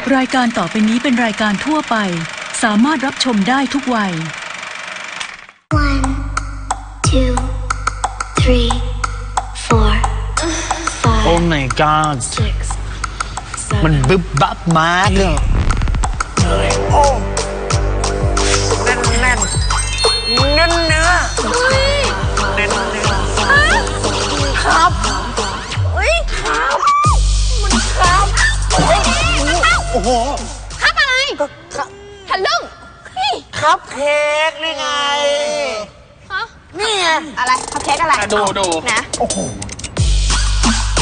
รายการต่อไปนี้เป็นรายการทั่วไปสามารถรับชมได้ทุกวัย One, two, three, four, five, Oh my God มันบึบบับมากเลยโอ้แน่นแน่นเนื้อเนื้อแน่นเนื้อครับครับมันครับโอ้โหครับอะไรทะลึ่งครับเค้กนี่ไงฮะนี่ไงอะไรครับเค้กอะไรดูนะโอ้โหน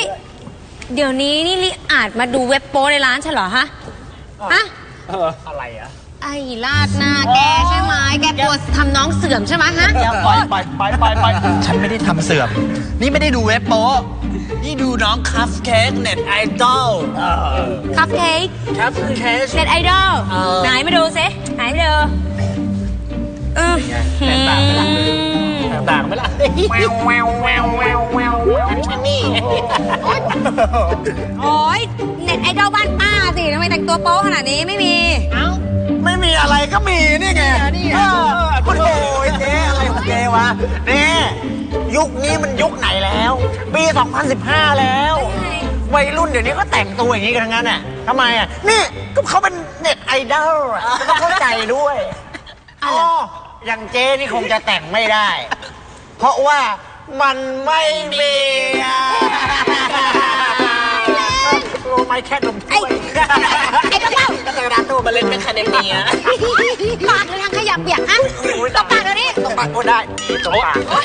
ี่เดี๋ยวนี้นี่ลิอาจมาดูเว็บโป๊ในร้านฉันเหรอฮะฮะอะไรอะไอ้ลาดหน้าแกใช่ไหมแกปวดทำน้องเสื่อมใช่ไหมฮะไปฉันไม่ได้ทำเสื่อมนี่ไม่ได้ดูเว็บโป๊นี่ดูน้องคัฟเค้กเน็ตไอดอลคัฟเค้กเน็ตไอดอลไหนมาดูสิไหนมาดูแตกต่างไหมล่ะแววนี่โอ๊ยเน็ตไอดอลบ้านป้าสิทำไมแต่งตัวโป๊ขนาดนี้ไม่มีเอ้าไม่มีอะไรก็มีนี่ไงโอ้ยเจ๊อะไรของเจ๊วะนี่ยุคนี้มันยุคไหนแล้วปี2015แล้ววัยรุ่นเดี๋ยวนี้ก็แต่งตัวอย่างนี้กันทั้งนั้นอ่ะทำไมอ่ะนี่ก็เขาเป็นเน็ตไอดอลต้องเข้าใจด้วยอ๋ออย่างเจ๊นี่คงจะแต่งไม่ได้เพราะว่ามันไม่มีโอ้ไม่แค่ลมถ้วยไอ้กระเป๋าร้านตู้มาเล่นเป็นคาเดมี่อะปากหรือทางขยับเบียกฮะตบปากเดี๋ยวนี้ตบปากก็ได้ตบปากปา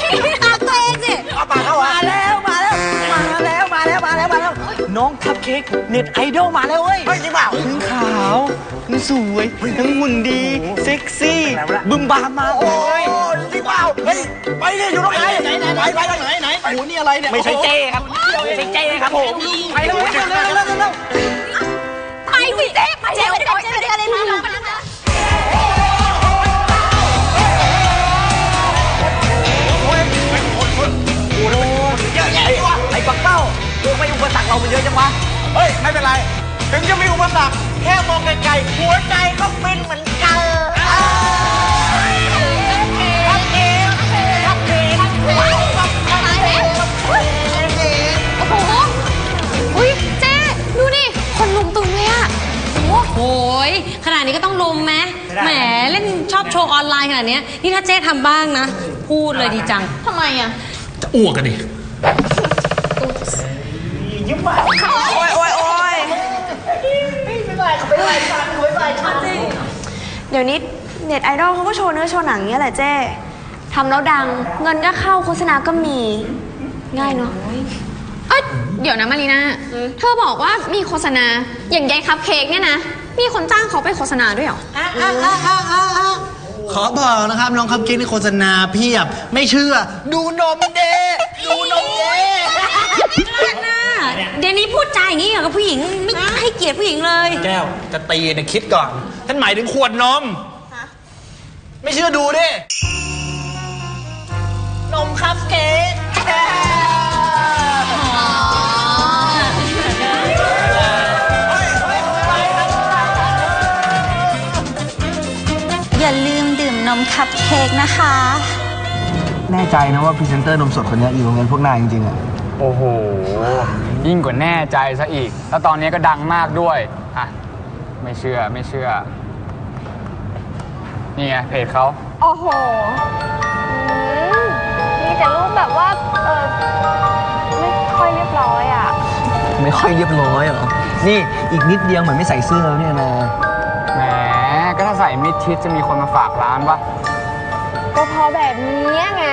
กตัวเองสิเอาปากเข้ามาแล้วน้องคัพเค้กเน็ตไอดอลมาแล้วเว้ยจริงเปล่าทั้งขาวทั้งสวยทั้งหุ่นดีเซ็กซี่บึมบามมาเลยจริงเปล่าเฮ้ยไปเลยอยู่ตรงไหนไหนโอ้โหนี่อะไรเนี่ยไม่ใช่เจ้ครับไม่ใช่เจ้ครับผมไปแล้วเร็วไปสิเจ้ไปเจ้ไปเจ้ไปอะไรนะเรามันเยอะจังวะเฮ้ยไม่เป็นไรถึงจะมีอุปสรรคแค่มองไกลๆหัวใจก็เป็นเหมือนกันโอ้โหอุ้ยเจ๊ดูนี่คนลุมตึงเลยอะโอ้โหขนาดนี้ก็ต้องลุมไหมแหมเล่นชอบโชว์ออนไลน์ขนาดนี้นี่ถ้าเจ๊ทำบ้างนะพูดเลยดีจังทำไมอะจะอ้วกกันดิโอ้ยไม่ไหวจริงเดี๋ยวนี้เน็ตไอดอลเขาก็โชว์เนื้อโชว์หนังเงี้ยแหละเจ้ทำแล้วดังเงินก็เข้าโฆษณาก็มีง่ายเนาะเดี๋ยวนะมารีน่าเธอบอกว่ามีโฆษณาอย่างยายคัพเค้กเนี่ยนะมีคนจ้างเขาไปโฆษณาด้วยเหรอขอบอกนะครับน้องคัพเค้กในโฆษณาเพียบไม่เชื่อดูนมเด้เดี๋ยวนี้พูดใจอย่างนี้กับผู้หญิงไม่ให้เกียรติผู้หญิงเลยแก้วจะตีเนี่ยคิดก่อนท่านหมายถึงขวดนมไม่เชื่อดูดินมคัพเค้กอย่าลืมดื่มนมคัพเค้กนะคะแน่ใจนะว่าพรีเซนเตอร์นมสดคนนี้อยู่กับเงินพวกนายจริงๆอ่ะโอ้โหยิ่งกว่าแน่ใจซะอีกแล้วตอนนี้ก็ดังมากด้วยอ่ะไม่เชื่อนี่ไงเพจเขาโอ้โหมีแต่รูปแบบว่าไม่ค่อยเรียบร้อยอ่ะไม่ค่อยเรียบร้อยเหรอนี่อีกนิดเดียวเหมือนไม่ใส่เสื้อแล้วเนี่ยนะแหมก็ถ้าใส่มิดชิดจะมีคนมาฝากร้านปะก็พอแบบนี้ไง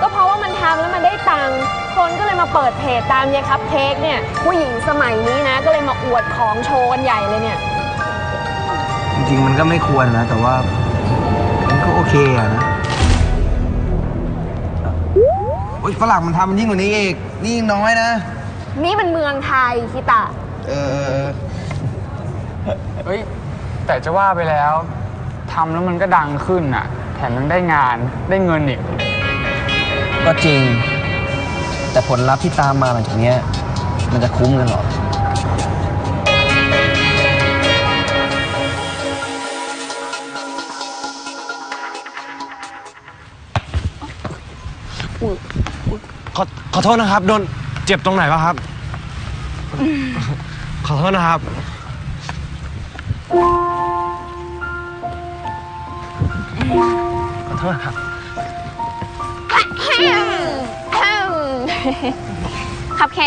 ก็เพราะว่ามันทำแล้วมันได้ตังค์คนก็เลยมาเปิดเพจตามยายคัพเค้กเนี่ยผู้หญิงสมัยนี้นะก็เลยมาอวดของโชว์กันใหญ่เลยเนี่ยจริงๆมันก็ไม่ควรนะแต่ว่ามันก็โอเคอะนะโอ๊ยฝรั่งมันทำมันยิ่งกว่านี้อีกนี่น้อยนะนี่มันเมืองไทยคิตะเฮ้ย แต่จะว่าไปแล้วทำแล้วมันก็ดังขึ้นอ่ะแถมยังได้งานได้เงินอีกก็จริงแต่ผลลัพธ์ที่ตามมาหลังจากนี้มันจะคุ้มกันหรอขอโทษนะครับโดนเจ็บตรงไหนป่ะครับขอโทษนะครับขอโทษครับคัพเค้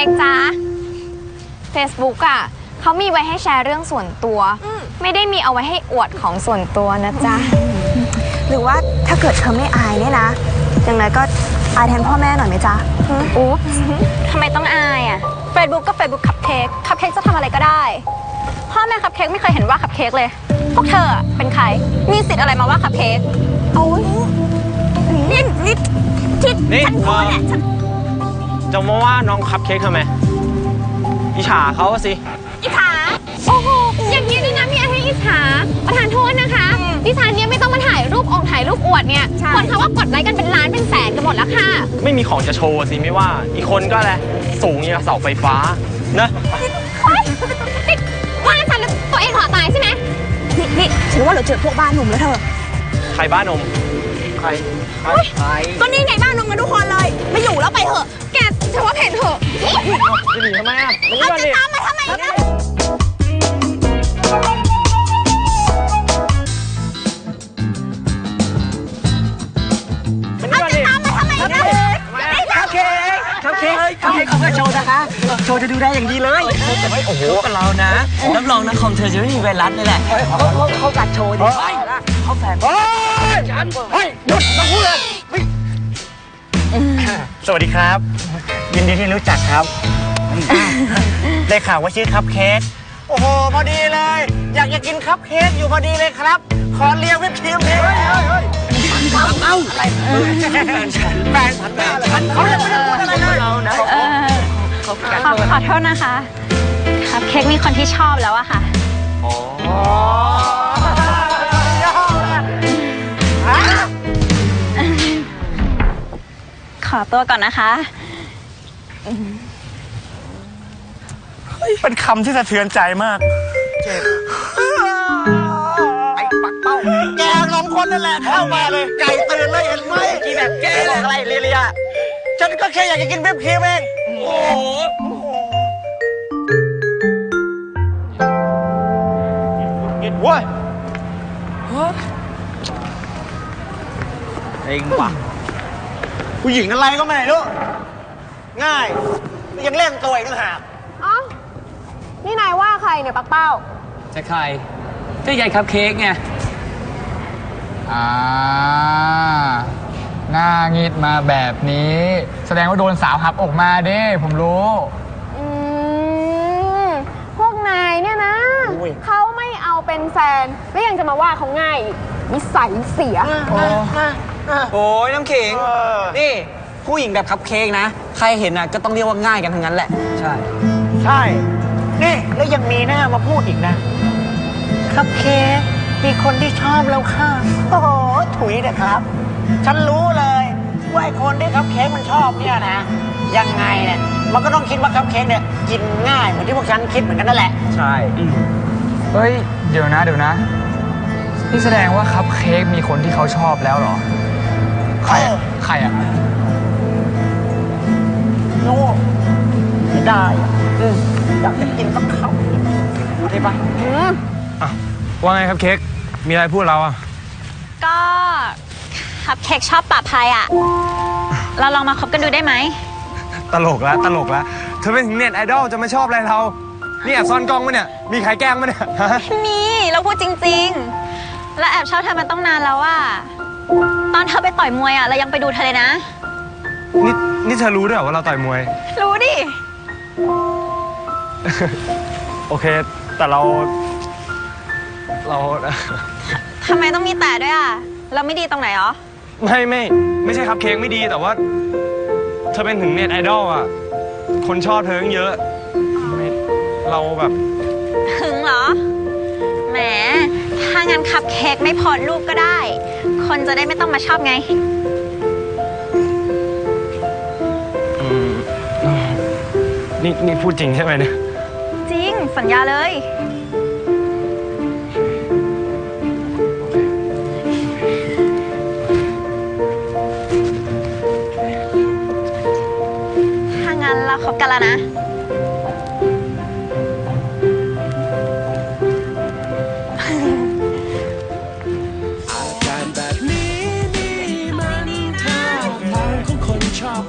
กจ้า Facebook อ่ะเขามีไว้ให้แชร์เรื่องส่วนตัวไม่ได้มีเอาไว้ให้อวดของส่วนตัวนะจ๊ะหรือว่าถ้าเกิดเธอไม่อายเนี่ยนะอย่างไรก็อายแทนพ่อแม่หน่อยไหมจ๊ะอุ๊บทำไมต้องอายอ่ะ Facebook ก็ Facebook คัพเค้กคัพเค้กจะทำอะไรก็ได้พ่อแม่คัพเค้กไม่เคยเห็นว่าคัพเค้กเลยพวกเธอเป็นใครมีสิทธิ์อะไรมาว่าคัพเค้กโอ้ยนี่ฉันพูดเนี่ยจะมาว่าน้องคัพเค้กทำไมอิจฉาเขาสิอิจฉาโอ้โหอย่างนี้ด้วยนะมีอะไรให้อิจฉาประธานโทษนะคะดิฉันเนี่ยไม่ต้องมาถ่ายรูปองถ่ายรูปอวดเนี่ยคนเขาว่ากดไลค์กันเป็นล้านเป็นแสนกันหมดแล้วค่ะไม่มีของจะโชว์สิไม่ว่าอีกคนก็อะไรสูงอย่างเสาไฟฟ้านะว่าฉันแล้วตัวเองขอตายใช่ไหมนี่ฉันว่าเราเจอพวกบ้านหนุ่มแล้วเธอใครบ้านหนุ่มก็นี่ไงบ้านนมกันทุกคนเลยไม่อยู่แล้วไปเถอะแกฉันว่าเห็นเถอะจะหนีทำไมอ่ะเอาจะตามมาทำไมนะเอาจะตามมาทำไมนะครับเค้กเขาก็โชว์นะคะโชว์จะดูได้อย่างดีเลยแต่ไม่โอ้โหกับเรานะรับรองนะคอมเธอจะไม่มีไวรัสเลยแหละเขากัดโชว์ดิเขาแฝงเฮ้ยหยุดมาพูดเลยสวัสดีครับยินดีที่รู้จักครับได้ข่าวว่าชื่อคัพเค้กโอ้โหพอดีเลยอยากกินคัพเค้กอยู่พอดีเลยครับขอเลี้ยงวิปครีมเลยเอ้าอะไรแฟนฉันเขายังไม่ได้พูดอะไรเลยขอโทษนะคะคัพเค้กมีคนที่ชอบแล้วอะค่ะอ๋อขอตัวก่อนนะคะเป็นคำที่สะเทือนใจมากเจ็บไอ้ปักเป้าแกสองคนนั่นแหละเข้ามาเลยไก่ตื่นเลยเห็นไหมกินแบบแกอะไรเรียๆฉันก็แค่อยากจะกินวิปครีมเองโอ้โหกินเว้ยเองปะผู้หญิงอะไรก็ไม่รู้ง่ายยังเล่นตัวเองต่างหากอ๋อนี่นายว่าใครเนี่ยปักเป้าจะใครก็ยายคัพเค้กไงหน้างิดมาแบบนี้แสดงว่าโดนสาวหักอกมาดิผมรู้พวกนายเนี่ยนะเขาไม่เอาเป็นแฟนแล้วยังจะมาว่าเขาง่ายนิสัยเสียโอ้ยน้ำขิงนี่ผู้หญิงแบบคัพเค้กนะใครเห็นนะก็ต้องเรียกว่าง่ายกันทั้งนั้นแหละใช่นี่แล้วยังมีหน้ามาพูดอีกนะคัพเค้กมีคนที่ชอบแล้วค่ะโอ้โหถุยนะครับฉันรู้เลยว่าไอ้คนที่คัพเค้กมันชอบเนี่ยนะยังไงเนี่ยมันก็ต้องคิดว่าคัพเค้กเนี่ยกินง่ายเหมือนที่พวกฉันคิดเหมือนกันนั่นแหละใช่เฮ้ยเดี๋ยวนะนี่แสดงว่าคัพเค้กมีคนที่เขาชอบแล้วเหรอใครอ่ะโน่ไม่ได้อยากจะกินสักคำพูดได้ปะว่าไงครับเค้กมีอะไรพูดเราอ่ะก็คัพเค้กชอบปะพายอ่ะเราลองมาคบกันดูได้ไหมตลกละเธอเป็นถึงเน็ตไอดอลจะไม่ชอบอะไรเราเนี่ยซ่อนกล้องมั้ยเนี่ยมีใครแกล้งมั้ยเนี่ยมีเราพูดจริงๆแล้วแอบชอบเธอมาต้องนานแล้วว่าตอนเธอไปต่อยมวยอ่ะเรายังไปดูเธอเลยนะนี่เธอรู้ด้วยเหรอว่าเราต่อยมวยรู้ดิโอเคแต่เราทำไมต้องมีแต่ด้วยอ่ะเราไม่ดีตรงไหนหรอไม่ใช่ครับเค้กไม่ดีแต่ว่าเธอเป็นถึงเน็ตไอดอลอ่ะคนชอบเธอเยอะเราแบบหึงเหรอแหม งั้นคัพเค้กไม่พอรูปก็ได้คนจะได้ไม่ต้องมาชอบไงนี่พูดจริงใช่ไหมเนี่ยจริงสัญญาเลยถ้างั้นเราคบกันแล้วนะ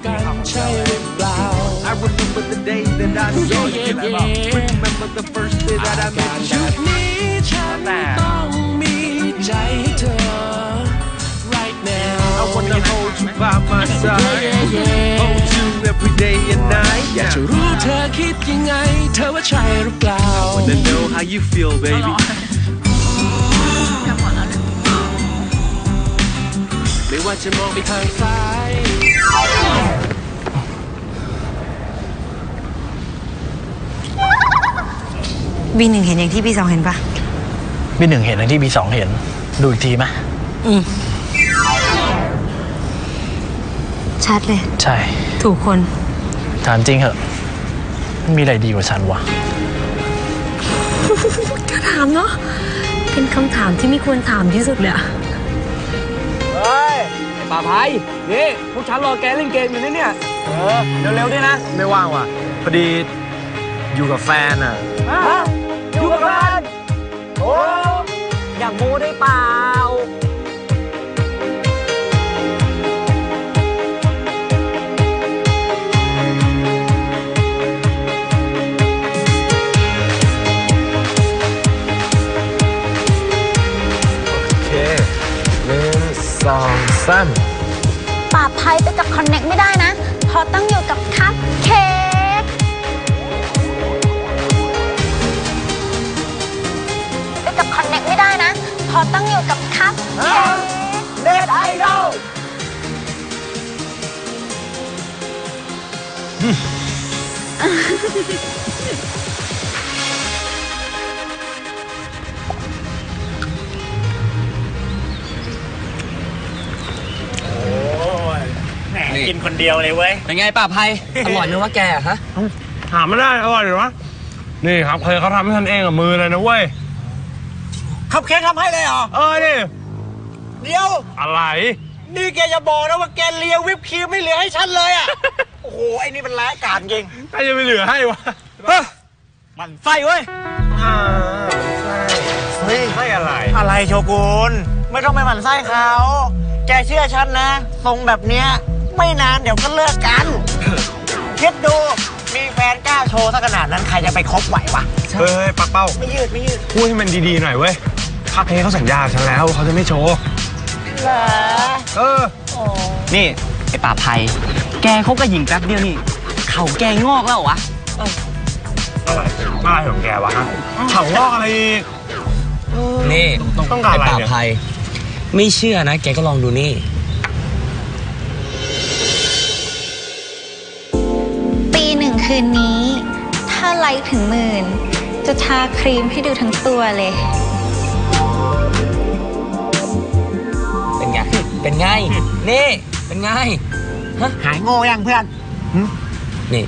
แต่ต้องมีใจให้เธอ right now I wanna hold you by my side hold you every day and night อยากจะรู้เธอคิดยังไงเธอว่าใช่หรือเปล่า I wanna know how you feel baby ไม่ว่าจะมองไปทางซ้ายB1 เห็นอย่างที่B2เห็นปะB1เห็นอย่างที่B2เห็นดูอีกทีไหมชัดเลยใช่ถูกคนถามจริงเหอะมีอะไรดีกว่าฉันวะจะถามเนาะเป็นคำถามที่ไม่ควรถามที่สุดเลยอะเฮ้ยป่าไผ่นี่พวกฉันรอแกเล่นเกมอยู่เนี่ยเร็วๆนี่นะไม่ว่างว่ะพอดีอยู่กับแฟนอะอยู่กับกันโอ้อยากโม้ได้เปล่าโอเค1 2 3ป่าไพ่ไปกับคอนเน็กไม่ได้นะเพราะต้องอยู่กับคัพเค้กขอตั้งอยู่กับคัพเค้กเน็ตไอดอลกินคนเดียวเลยเว้ยเป็นไงป่าไพอร่อยไหมวะแกฮะถามไม่ได้อร่อยหรือวะนี่ครับเคยเขาทำให้ฉันเองกับมือเลยนะเว้ยคัพเค้กทำให้เลยเหรอนี่เดี๋ยวอะไรนี่แกจะบอกนะว่าแกเลียวิปครีมไม่เหลือให้ฉันเลยอ่ะโอ้โหไอ้นี่มันร้ายกาจจริงใครจะไปเหลือให้วะมันไส้เว้ยไส้อะไรอะไรโชกุนไม่ต้องไปหมั่นไส้เขาแกเชื่อฉันนะทรงแบบเนี้ยไม่นานเดี๋ยวก็เลิกกันคิดดูมีแฟนกล้าโชว์ซะขนาดนั้นใครจะไปคบไหววะเฮ้ยปักเป้าไม่ยืดพูดให้มันดีๆหน่อยเว้ยคัพเค้กเขาสัญญาฉันแล้วเขาจะไม่โชว์เหรอนี่ไอ้ป่าไพแกคบกับหญิงแป๊บเดียวนี่เขาแกงอกแล้ววะอะไรของแกวะเขางอกอะไรนี่ต้องการอะไรไอ้ป่าไพไม่เชื่อนะแกก็ลองดูนี่1คืนนี้ถ้าไลค์ถึง10,000จะทาครีมให้ดูทั้งตัวเลยเป็นไงนี่เป็นไงหายโง่ยังเพื่อนนี่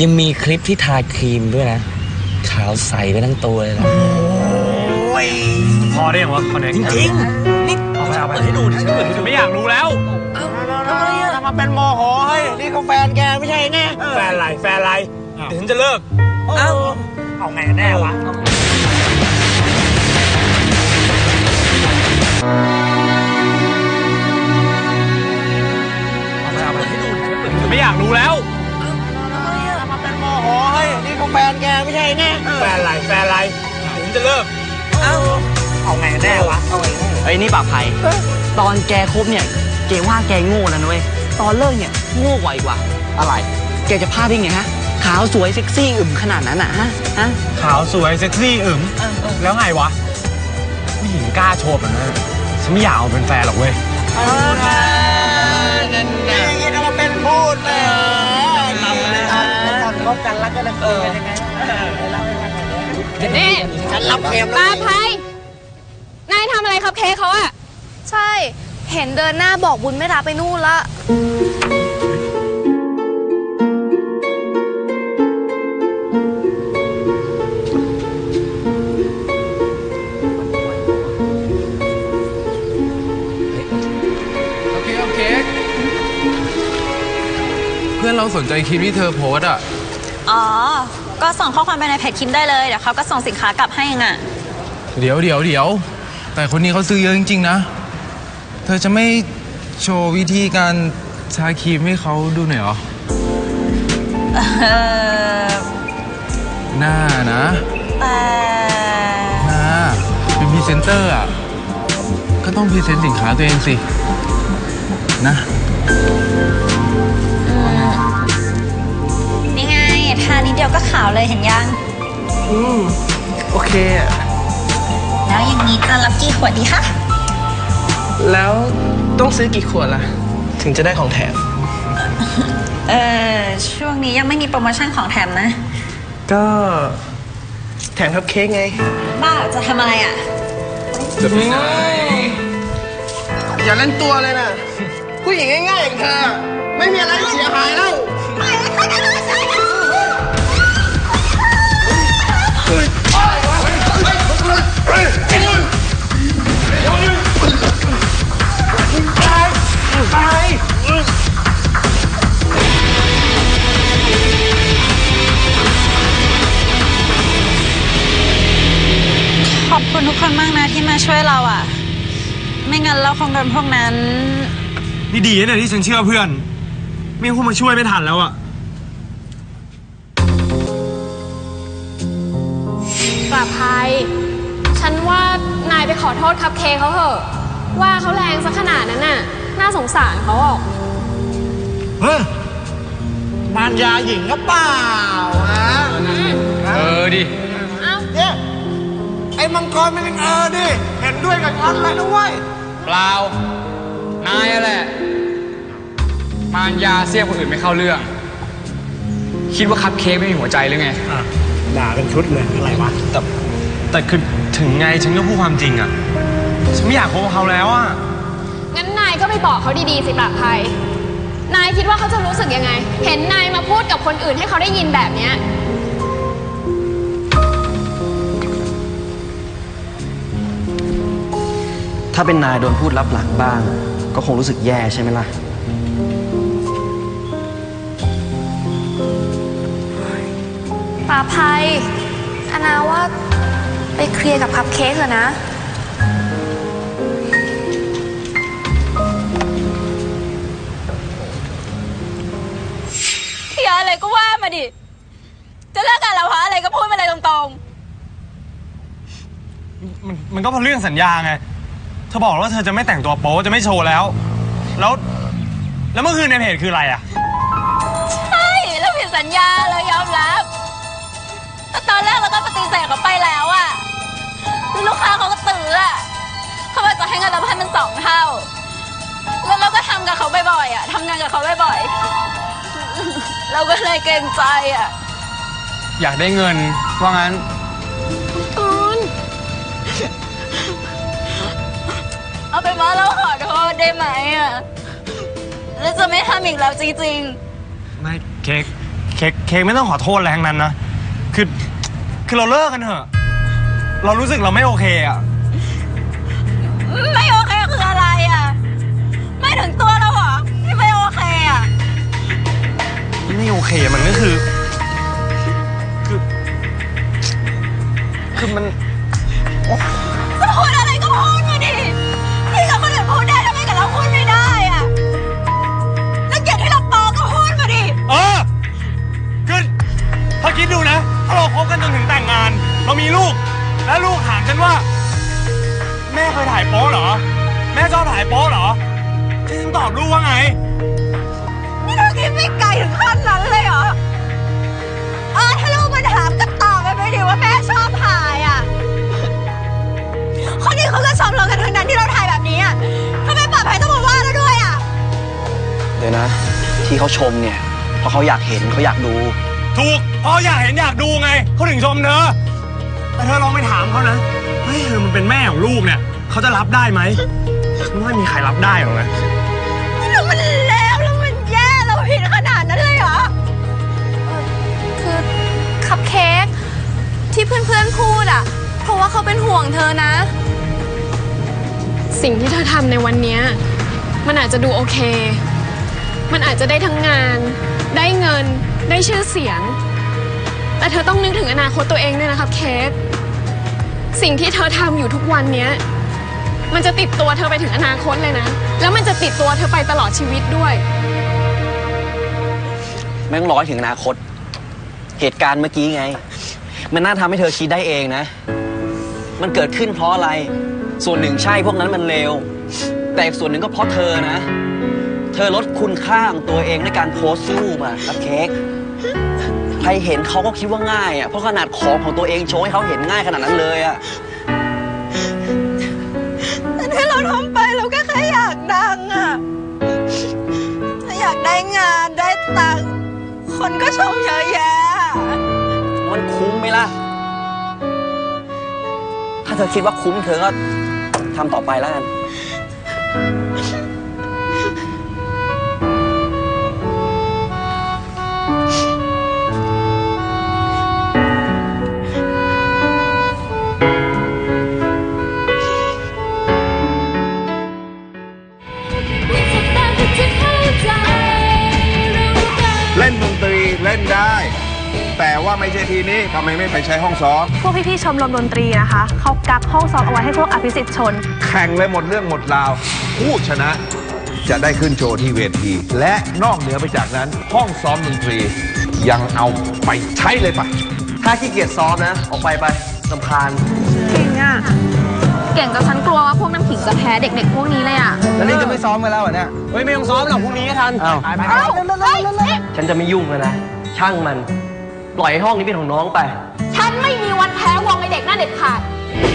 ยังมีคลิปที่ทาครีมด้วยนะขาวใสไปทั้งตัวเลยนะพอได้ยังวะคนไหนจริงนี่เอาไปให้ดูดิไม่อยากรู้แล้วมาเป็นโมโหเฮ้ยนี่เขาแฟนแกไม่ใช่ไงแฟนไรถึงจะเลิกเอาไงแน่วะไม่อยากรู้แล้วมาเป็นโมโหเฮ้ยนี่เขาแฟนแกไม่ใช่ไงแฟนไรถึงจะเลิกเอาไงแน่วะไอ้นี่ป่าไผ่ตอนแกคบเนี่ยแกว่าแกโง่นะเว้ยตอนเลิกเนี่ยโง่กว่าอีกว่ะอะไรแกจะพลาดได้ไงฮะขาวสวยเซ็กซี่อึมขนาดนั้นอ่ะฮะขาวสวยเซ็กซี่อึมแล้วไงวะผู้หญิงกล้าโชว์แบบนั้นฉันไม่อยากเอาเป็นแฟนหรอกเว้ยนี่จะมาเป็นพูดเลยตอนกันรักกันแล้วเป็นยังไงนี่ฉันรับเข็มตาไพ่ ายทำอะไรครับเค้กเขาอะใช่เห็นเดินหน้าบอกบุญไม่รับไปนู่นละเพื่อนเราสนใจคลิปที่เธอโพสอ่ะอ๋อก็ส่งข้อความไปในเพจคลิปได้เลยเดี๋ยวเขาก็ส่งสินค้ากลับให้ไงเดี๋ยวแต่คนนี้เขาซื้อเยอะจริงๆนะเธอจะไม่โชว์วิธีการใช้ครีมให้เขาดูหน่อยหรอหน้านะหน้าเป็นพรีเซนเตอร์อ่ะก็ต้องพรีเซนต์สินค้าตัวเองสินะนิดเดียวก็ขาวเลยเห็นยังโอเคอะแล้วอย่างนี้จะรับกี่ขวดดีคะแล้วต้องซื้อกี่ขวดล่ะถึงจะได้ของแถมช่วงนี้ยังไม่มีโปรโมชั่นของแถมนะก็แถมคัพเค้กไงบ้าจะทำอะไรอะจะไม่ง่ายอย่าเล่นตัวเลยนะผู้หญิงง่ายๆอย่างเธอไม่มีอะไรเสียหายแล้วขอบคุณทุกคนมากนะที่มาช่วยเราอ่ะไม่งั้นเราคงโดนพวกนั้นนี่ดีนะที่ฉันเชื่อเพื่อนไม่งั้นพวกมาช่วยไม่ทันแล้วอ่ะกลับไปฉันว่านายไปขอโทษคัพเค้กเขาเถอะว่าเขาแรงซะขนาดนั้นน่ะน่าสงสารเขาออกเฮ้ยมารยาหญิงก็เปล่าฮะดิเนี่ยไอ้มังกรมันยังดิเห็นด้วยกับฉันเลยด้วยเปล่านายแหละมารยาเสี้ยคนอื่นไม่เข้าเรื่องคิดว่าคัพเค้กไม่มีหัวใจหรือไงด่ากันชุดเลยอะไรวะแต่คือถึงไงฉันก็พูดความจริงอ่ะฉันไม่อยากโกหกเขาแล้วอ่ะงั้นนายก็ไปบอกเขาดีๆสิปะภัยนายคิดว่าเขาจะรู้สึกยังไงเห็นนายมาพูดกับคนอื่นให้เขาได้ยินแบบเนี้ยถ้าเป็นนายโดนพูดลับหลังบ้างก็คงรู้สึกแย่ใช่ไหมล่ะปะภัยอานาว่าไปเคลียร์กับคัพเค้กเถอะนะเคลียร์อะไรก็ว่ามาดิจะเลิกกันแล้วหาอะไรก็พูดมาเลยตรงๆมันก็เพราะเรื่องสัญญาไงเธอบอกว่าเธอจะไม่แต่งตัวโป๊จะไม่โชว์แล้วเมื่อคืนในเพจคืออะไรอ่ะใช่เราผิดสัญญาเรายอมรับตอนแรกเราก็ปฏิเสธเขาไปแล้วอะลูกค้าเขาก็ตื้ออะเขาบอกจะให้เงินเราให้มัน2 เท่าแล้วเราก็ทำกับเขาบ่อยๆอะทำงานกับเขาบ่อยๆเราก็เลยเกรงใจอะอยากได้เงินว่างั้นเอาไปมาเราขอโทษได้ไหมอะแล้วจะไม่ทำอีกแล้วจริงๆไม่เค้กไม่ต้องขอโทษแรงนั้นนะคือเราเลิกกันเถอะเรารู้สึกเราไม่โอเคอ่ะไม่โอเคคืออะไรอ่ะไม่ถึงตัวเราหรอไม่โอเคอ่ะไม่โอเคมันก็คือมันจะพูดอะไรก็พูดมาดิที่เราคนอื่นพูดได้ทำไมกับเราพูดไม่ได้อ่ะแล้วเกลียดให้เราปอก็พูดมาดิคือถ้าคิดดูนะเราคบกันจนถึงแต่งงานเรามีลูกและลูกถามฉันว่าแม่เคยถ่ายโป๊เหรอแม่ชอบถ่ายโป๊เหรอฉันตอบลูกว่าไงนี่เราคิดไม่ไกลถึงขั้นนั้นเลยเหรอถ้าลูกมันถามก็ตอบไปดิว่าแม่ชอบถ่ายอ่ะคนนี้เขาก็ชอบเรากันทั้งนั้นที่เราถ่ายแบบนี้อ่ะทำไมปากแผลต้องมาว่าเราด้วยอ่ะเดี๋ยวนะที่เขาชมเนี่ยเพราะเขาอยากเห็นเขาอยากดูถูกเพราะอยากเห็นอยากดูไงเขาถึงชมเธอแต่เธอลองไปถามเขานะเฮ้ย อมันเป็นแม่ของลูกเนี่ยเขาจะรับได้ไหมไม่มีใครรับได้หรอกนะแล้วมันแล้วมันแย่เราผิดขนาดนั้นเลยเหรอคือคัพเค้กที่เพื่อนๆพูดอ่ะเพราะว่าเขาเป็นห่วงเธอนะสิ่งที่เธอทำในวันนี้มันอาจจะดูโอเคมันอาจจะได้ทั้งงานได้เงินได้ชื่อเสียงแต่เธอต้องนึกถึงอนาคตตัวเองด้วยนะครับเคทสิ่งที่เธอทำอยู่ทุกวันนี้มันจะติดตัวเธอไปถึงอนาคตเลยนะแล้วมันจะติดตัวเธอไปตลอดชีวิตด้วยไม่ต้องรอให้ถึงอนาคตเหตุการณ์เมื่อกี้ไงมันน่าทำให้เธอคิดได้เองนะมันเกิดขึ้นเพราะอะไรส่วนหนึ่งใช่พวกนั้นมันเลวแต่อีกส่วนหนึ่งก็เพราะเธอนะเธอลดคุณค่าของตัวเองในการโพสต์รูปอะคัพเค้กใครเห็นเขาก็คิดว่าง่ายอะเพราะขนาดของตัวเองโชว์ให้เขาเห็นง่ายขนาดนั้นเลยอะแต่ถ้าเราทำไปเราก็แค่อยากดังอะอยากได้งานได้ตังค์คนก็ชมเยอะแยะมันคุ้มไหมล่ะถ้าเธอคิดว่าคุ้มเธอก็ทำต่อไปแล้วกันแต่ว่าไม่ใช่ทีนี้ทำไมไม่ไปใช้ห้องซ้อมพวกพี่ๆชมรมดนตรีนะคะเขากักห้องซ้อมเอาไว้ให้พวกอภิสิทธิ์ชนแข่งเลยหมดเรื่องหมดราวผู้ชนะจะได้ขึ้นโชว์ที่เวทีและนอกเหนือไปจากนั้นห้องซ้อมดนตรียังเอาไปใช้เลยปะถ้าขี้เกียจซ้อมนะออกไปสำคัญเก่งอ่ะเก่งจนฉันกลัวว่าพวกน้ำขิงจะแพ้เด็กๆพวกนี้เลยอ่ะแล้วนี่จะไม่ซ้อมกันแล้วเหรอเนี่ยไม่ต้องซ้อมหรอกพวกนี้ทันฉันจะไม่ยุ่งเลยนะช่างมันปล่อยห้องนี้เป็นของน้องไปฉันไม่มีวันแพ้วงไอเด็กหน้าเด็ดขาด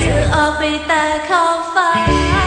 เธอออกไปแต่ขอบฟ้า